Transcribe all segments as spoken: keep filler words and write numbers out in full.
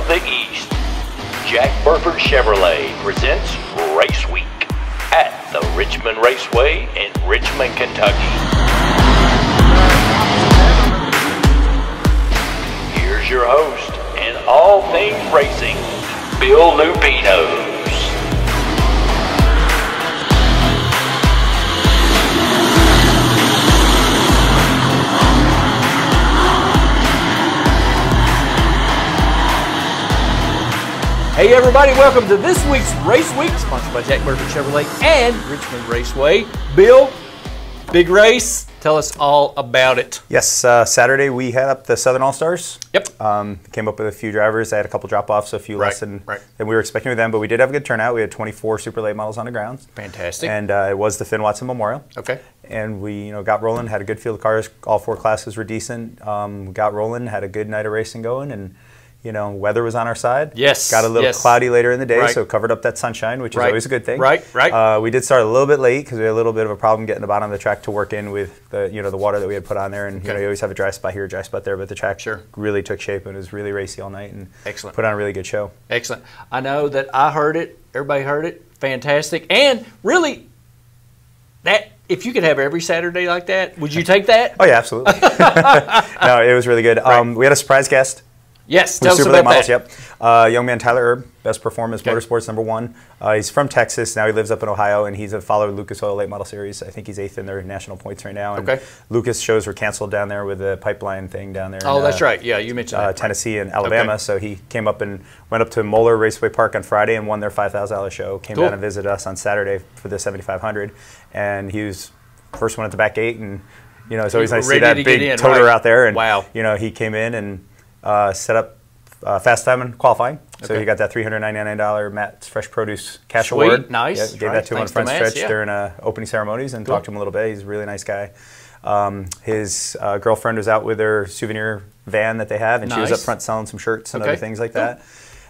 of the East, Jack Burford Chevrolet presents Race Week at the Richmond Raceway in Richmond, Kentucky. Here's your host in all things racing, Bill Lupinos. Hey everybody, welcome to this week's Race Week, sponsored by Jack Burford Chevrolet and Richmond Raceway. Bill, big race, tell us all about it. Yes, uh, Saturday we had up the Southern All-Stars. Yep. Um, came up with a few drivers. They had a couple drop-offs, a few right, less than, right. than we were expecting with them, but we did have a good turnout. We had twenty-four super late models on the ground. Fantastic. And uh, it was the Finn Watson Memorial. Okay. And we you know, got rolling, had a good field of cars. All four classes were decent. Um, got rolling, had a good night of racing going, and you know, weather was on our side. Yes. Got a little yes. cloudy later in the day, right. so covered up that sunshine, which right. is always a good thing. Right, right. Uh, we did start a little bit late because we had a little bit of a problem getting the bottom of the track to work in with the, you know, the water that we had put on there. And, okay. you know, you always have a dry spot here, a dry spot there, but the track sure. really took shape and it was really racy all night and Excellent. put on a really good show. Excellent. I know that I heard it. Everybody heard it. Fantastic. And really, that... if you could have every Saturday like that, would you take that? Oh, yeah, absolutely. No, it was really good. Right. Um, we had a surprise guest. Yes, tell us about models, that. Yep. Uh, young man Tyler Erb, best performance, okay. motorsports number one. Uh, he's from Texas. Now he lives up in Ohio, and he's a follower of Lucas Oil Late Model Series. I think he's eighth in their national points right now. And okay. Lucas shows were canceled down there with the pipeline thing down there. Oh, in, that's uh, right. Yeah, you mentioned uh, that. Tennessee and Alabama. Okay. So he came up and went up to Moeller Raceway Park on Friday and won their five thousand dollar show. Came cool. down and visited us on Saturday for the seventy-five hundred, and he was first one at the back gate. And you know, it's always nice to see that to big in, toter right. out there. And wow. you know, he came in and Uh, set up uh, fast time in qualifying, okay. so he got that three hundred ninety-nine dollar Matt's Fresh Produce cash Sweet, award. Nice, yeah, gave right. that to him on front stretch yeah. during uh, opening ceremonies and cool. talked to him a little bit. He's a really nice guy. Um, his uh, girlfriend was out with her souvenir van that they have, and nice. she was up front selling some shirts and okay. other things like cool. that.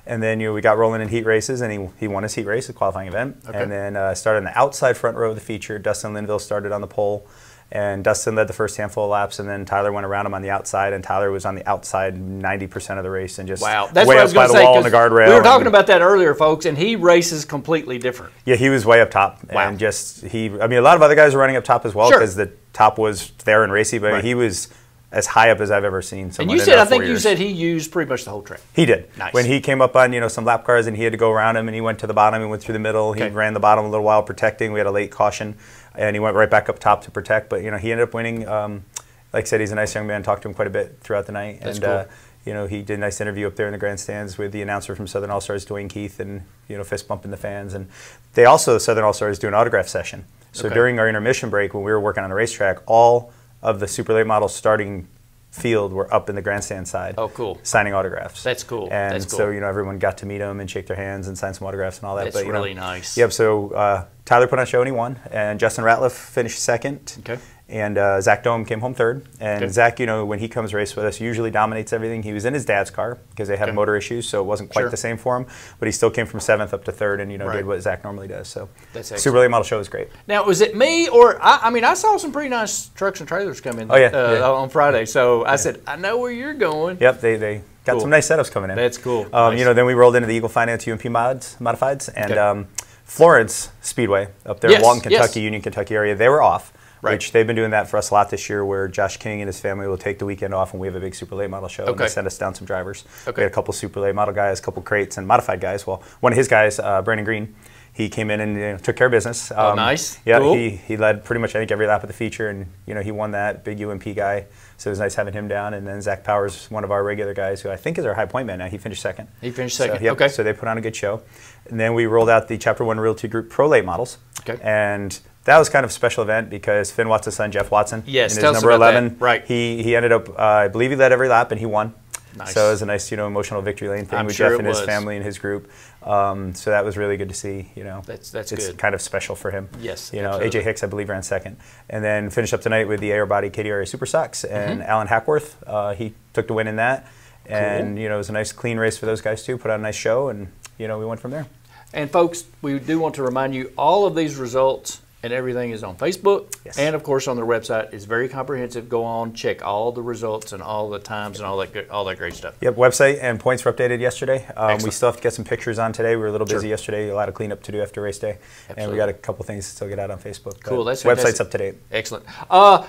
And then you know, we got rolling in heat races, and he, he won his heat race, a qualifying event, okay. and then uh, started on the outside front row of the feature. Dustin Linville started on the pole. And Dustin led the first handful of laps, and then Tyler went around him on the outside, and Tyler was on the outside ninety percent of the race and just wow. That's way up by the say, wall on the guardrail. We were talking and, about that earlier, folks, and he races completely different. Yeah, he was way up top. Wow. And just he, I mean, a lot of other guys were running up top as well because sure. the top was there and racy, but right. he was as high up as I've ever seen. And you said, I think years. you said he used pretty much the whole track. He did. Nice. When he came up on, you know, some lap cars and he had to go around him and he went to the bottom and went through the middle. Okay. He ran the bottom a little while protecting. We had a late caution and he went right back up top to protect. But, you know, he ended up winning. Um, like I said, he's a nice young man. Talked to him quite a bit throughout the night. That's and, cool. uh, you know, he did a nice interview up there in the grandstands with the announcer from Southern All-Stars, Dwayne Keith, and, you know, fist bumping the fans. And they also, Southern All-Stars, do an autograph session. So okay. during our intermission break when we were working on the racetrack, all of the super late models starting field were up in the grandstand side. Oh, cool. Signing autographs. That's cool. And That's cool. so, you know, everyone got to meet them and shake their hands and sign some autographs and all that. That's but, you really know, nice. Yep, so uh, Tyler put on a show and he won. And Justin Ratliff finished second. Okay. And uh, Zach Dohm came home third. And okay. Zach, you know, when he comes race with us, usually dominates everything. He was in his dad's car because they had okay. motor issues, so it wasn't quite sure. the same for him. But he still came from seventh up to third and, you know, right. did what Zach normally does. So That's Super Late Model Show was great. Now, was it me or, I, I mean, I saw some pretty nice trucks and trailers come in oh, yeah, uh, yeah. on Friday. So I yeah. said, I know where you're going. Yep, they, they got cool. some nice setups coming in. That's cool. Um, nice. You know, then we rolled into the Eagle Finance U M P mods, modifieds. And okay. um, Florence Speedway up there yes, in Walton, Kentucky, yes. Union, Kentucky area, they were off. Right. Which they've been doing that for us a lot this year where Josh King and his family will take the weekend off and we have a big super late model show okay. and they send us down some drivers. Okay. We had a couple super late model guys, a couple crates and modified guys. Well, one of his guys, uh, Brandon Green, he came in and you know, took care of business. Um, oh, nice. Yeah, cool. he, he led pretty much I think every lap of the feature and you know he won that, big U M P guy. So it was nice having him down. And then Zach Powers, one of our regular guys, who I think is our high point man now, he finished second. He finished second, so, yep. okay. So they put on a good show. And then we rolled out the Chapter One Realty Group Pro Late Models. Okay. And that was kind of a special event because Finn Watson's son, Jeff Watson, yes, in his number eleven, that. right? He he ended up, uh, I believe, he led every lap and he won. Nice. So it was a nice, you know, emotional victory lane thing I'm with sure Jeff and was. his family and his group. Um, so that was really good to see. You know, that's that's it's good. kind of special for him. Yes, you know, A J. Hicks, I believe, ran second, and then finished up tonight with the Aerobody K D R Super Sox and mm-hmm. Alan Hackworth. Uh, he took the win in that, and cool. you know, it was a nice clean race for those guys too. Put on a nice show, and you know, we went from there. And folks, we do want to remind you all of these results and everything is on Facebook, yes. and of course on their website. It's very comprehensive. Go on, check all the results and all the times and all that good, all that great stuff. Yep, website and points were updated yesterday. Um, we still have to get some pictures on today. We were a little busy sure. yesterday. A lot of cleanup to do after race day, Absolutely. and we got a couple things to still get out on Facebook. Cool, that's fantastic. Website's up to date. Excellent. Uh,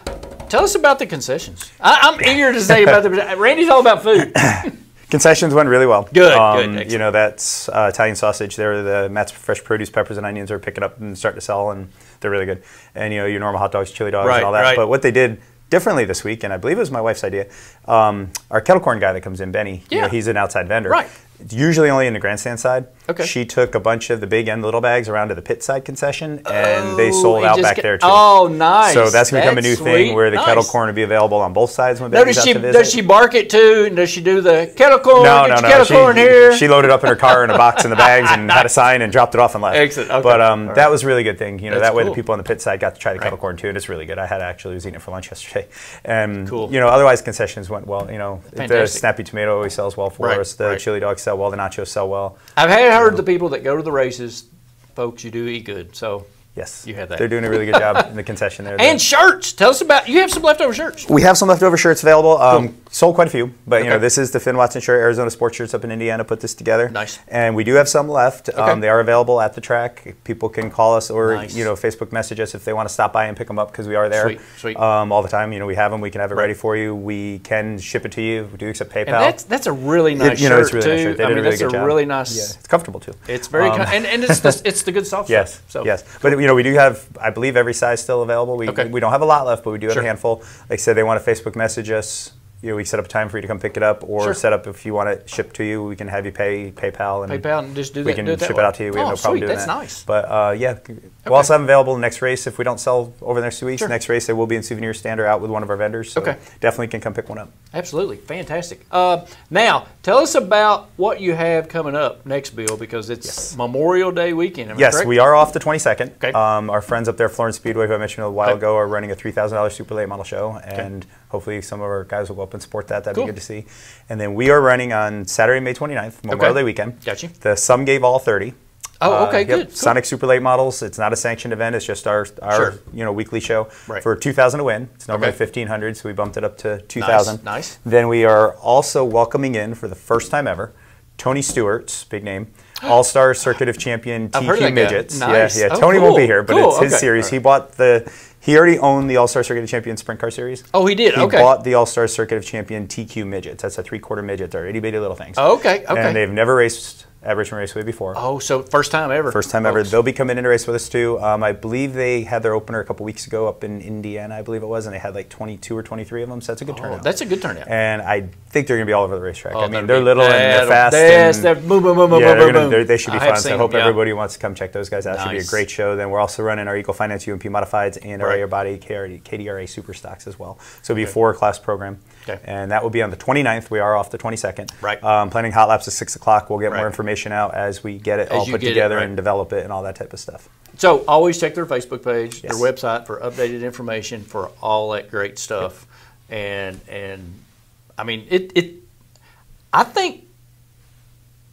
tell us about the concessions. I, I'm eager to say about the. Randy's all about food. Concessions went really well. Good, um, good. You know, that's uh, Italian sausage. They're the Matt's Fresh Produce, peppers and onions are picking up and starting to sell, and they're really good. And, you know, your normal hot dogs, chili dogs, right, and all that. Right. But what they did differently this week, and I believe it was my wife's idea, um, our kettle corn guy that comes in, Benny, yeah. you know, he's an outside vendor. Right. Usually only in the grandstand side. Okay. She took a bunch of the big and little bags around to the pit side concession, and oh, they sold out back there too. Oh, nice! So that's become a new sweet. thing where the nice. kettle corn will be available on both sides when babies out to visit. Does she bark it too? And does she do the kettle corn? No, no, no. Kettle she, corn here. She loaded up in her car in a box in the bags and nice. had a sign and dropped it off and left. Excellent. Okay. But um, right. that was a really good thing. You know, that's that way cool. the people on the pit side got to try the right. kettle corn too, and it's really good. I had actually was eating it for lunch yesterday, and cool. you know, otherwise concessions went well. You know, the Snappy Tomato always sells well for right. us. The right. chili dog sells well, the nachos sell well. I've had heard the people that go to the races, folks, you do eat good. So yes, you had that. They're doing a really good job in the concession there. And shirts, tell us about. You have some leftover shirts. We have some leftover shirts available. Um, cool. Sold quite a few, but okay. you know this is the Finn Watson shirt. Arizona Sports Shirts up in Indiana put this together. Nice. And we do have some left. Okay. Um, they are available at the track. People can call us or nice. you know Facebook message us if they want to stop by and pick them up because we are there. Sweet, sweet. Um, all the time. You know we have them. We can have it right. ready for you. We can ship it to you. We do accept PayPal. And that's that's a really nice. It, you know shirt it's really too. nice shirt. They I did mean, a really that's good a job. really nice. Yeah. It's comfortable too. It's very um, and and it's the, it's the good soft yes, stuff. So. Yes. Yes. Cool. But you know we do have I believe every size still available. We okay. we don't have a lot left, but we do have sure. a handful. Like I said, they want to Facebook message us. You know, we set up a time for you to come pick it up, or sure. set up if you want it shipped to you. We can have you pay PayPal and PayPal and just do that. We can do it ship way. it out to you. We oh, have no problem sweet. doing That's that. That's nice. But uh, yeah, okay. we'll also have available the next race if we don't sell over the next two weeks. Sure. Next race, they will be in souvenir stand or out with one of our vendors. So okay. definitely can come pick one up. Absolutely, fantastic. Uh, now tell us about what you have coming up next, Bill, because it's yes. Memorial Day weekend. Am yes, I correct? We are off the twenty-second. Okay. Um, our friends up there, Florence Speedway, who I mentioned a while okay. ago, are running a three thousand dollars super late model show, and okay. hopefully some of our guys will go up and support that. That'd cool. be good to see. And then we are running on Saturday, May twenty-ninth, Memorial okay. Day weekend. Gotcha. The SOME GAVE ALL thirty. Oh, okay, uh, yep. good. Cool. Sonic Super Late Models. It's not a sanctioned event. It's just our our sure. you know weekly show right. for two thousand to win. It's normally okay. fifteen hundred, so we bumped it up to two thousand. Nice. nice. Then we are also welcoming in for the first time ever Tony Stewart's big name. All Star Circuit of Champion T Q Midgets. Nice. Yeah, yeah. Oh, Tony cool. won't be here, but cool. it's his okay. series. Right. He bought the. He already owned the All Star Circuit of Champion Sprint Car Series. Oh, he did. He okay. bought the All Star Circuit of Champion T Q Midgets. That's a three-quarter midget. They're itty bitty little things. Oh, okay. Okay. And they've never raced at Richmond Raceway before. Oh, so first time ever. First time folks. ever. They'll be coming in to race with us too. Um, I believe they had their opener a couple weeks ago up in Indiana, I believe it was, and they had like twenty-two or twenty-three of them, so that's a good oh, turnout. That's a good turnout. And I think they're going to be all over the racetrack. Oh, I mean, they're little and they're fast. Yes, they're boom, boom, boom, boom, yeah, boom, boom. They should be I fun, so I hope them, yeah. everybody wants to come check those guys out. Nice. Should be a great show. Then we're also running our Eco Finance U M P Modifieds and right. our Aerobody K D R A Super Sox as well. So it'll be okay. a four-class program. Okay. And that will be on the twenty-ninth. We are off the twenty-second. Right. Um, planning hot laps at six o'clock. We'll get right. more information out as we get it all put together and develop it and all that type of stuff. So always check their Facebook page, their website for updated information for all that great stuff. And and I mean it it I think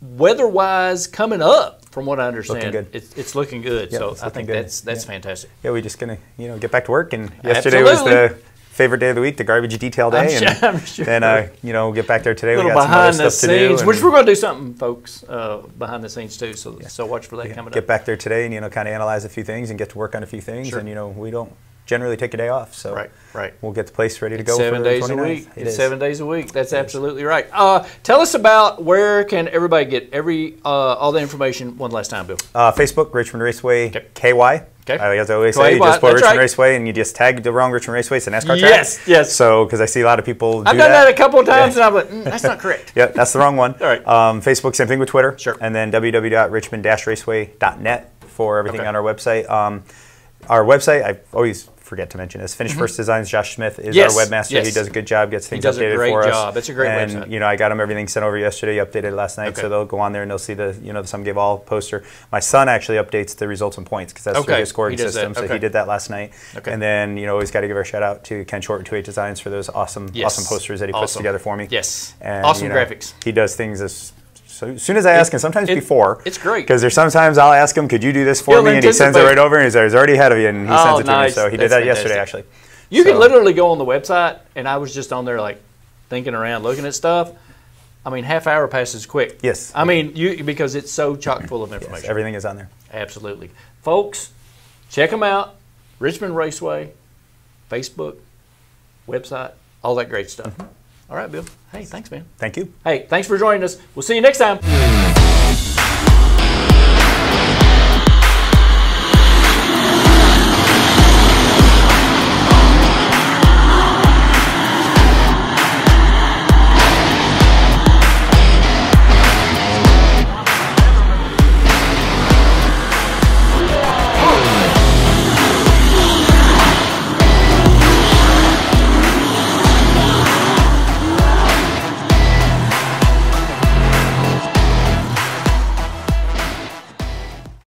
weather-wise coming up, from what I understand, it's, it's looking good. So I think that's that's fantastic. Yeah, we're just gonna you know get back to work. And yesterday was the favorite day of the week, the garbage detail day, I'm and sure, sure. then uh, you know get back there today. We got some other stuff scenes, to do, and which we're going to do something, folks, uh, behind the scenes too. So yeah. so watch for that yeah. coming up. Get back there today and you know kind of analyze a few things and get to work on a few things. Sure. And you know we don't generally take a day off, so right, right. we'll get the place ready to it's go. Seven for days a week. It it's is. seven days a week. That's absolutely right. Uh, tell us about where can everybody get every uh, all the information one last time, Bill. Uh, Facebook, Richmond Raceway K Y. Okay. I guess I always say you just put Richmond right. Raceway and you just tag the wrong Richmond Raceway. It's a NASCAR track. Yes, yes. So, because I see a lot of people do I've done that, that a couple of times yeah. and I'm like, mm, that's not correct. Yep, that's the wrong one. All right. Um, Facebook, same thing with Twitter. Sure. And then w w w dot richmond dash raceway dot net for everything okay. on our website. Um, our website, I always forget to mention, is Finished mm-hmm. First Designs. Josh Smith is yes, our webmaster. Yes. He does a good job, gets things updated for us. He does a great job. That's a great and, website. And, you know, I got him everything sent over yesterday. He updated last night, okay. so they'll go on there and they'll see the, you know, the SOME GAVE ALL poster. My son actually updates the results and points because that's okay. the scoring system, okay. so he did that last night. Okay. And then, you know, always got to give our shout out to Ken Short and two A Designs for those awesome, yes. awesome posters that he awesome. puts together for me. Yes, and, awesome you know, graphics. He does things as So as soon as I ask it, him, sometimes it, before. It's great. Because there's sometimes I'll ask him, could you do this for He'll me? And he sends it right over, and he's, he's already ahead of you, and he oh, sends it nice. to me. So he That's did that fantastic. yesterday, actually. You so. can literally go on the website, and I was just on there, like, thinking around, looking at stuff. I mean, half hour passes quick. Yes. I mean, you because it's so chock full of information. Yes, everything is on there. Absolutely. Folks, check them out. Richmond Raceway, Facebook, website, all that great stuff. Mm-hmm. All right, Bill. Hey, thanks, man. Thank you. Hey, thanks for joining us. We'll see you next time.